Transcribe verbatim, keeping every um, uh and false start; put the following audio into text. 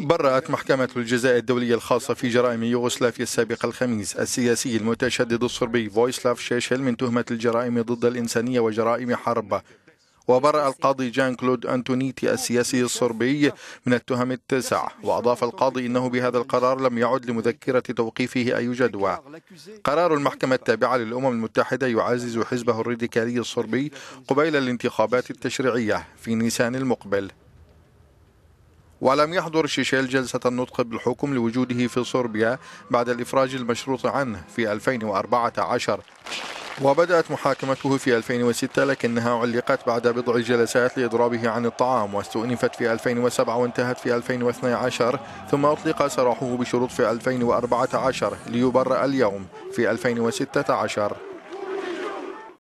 برأت محكمة الجزاء الدولية الخاصة في جرائم يوغسلافيا السابقة الخميس السياسي المتشدد الصربي فيشيسلاف شيشل من تهمة الجرائم ضد الإنسانية وجرائم حرب، وبرأ القاضي جان كلود أنتونيتي السياسي الصربي من التهم التسع. وأضاف القاضي إنه بهذا القرار لم يعد لمذكرة توقيفه أي جدوى. قرار المحكمة التابعة للأمم المتحدة يعزز حزبه الراديكالي الصربي قبيل الانتخابات التشريعية في نيسان المقبل. ولم يحضر شيشيل جلسة النطق بالحكم لوجوده في صربيا بعد الإفراج المشروط عنه في ألفين وأربعة عشر، وبدأت محاكمته في ألفين وستة، لكنها علقت بعد بضع جلسات لإضرابه عن الطعام، واستؤنفت في ألفين وسبعة وانتهت في ألفين واثني عشر، ثم أطلق سراحه بشروط في ألفين وأربعة عشر ليبرأ اليوم في ألفين وستة عشر.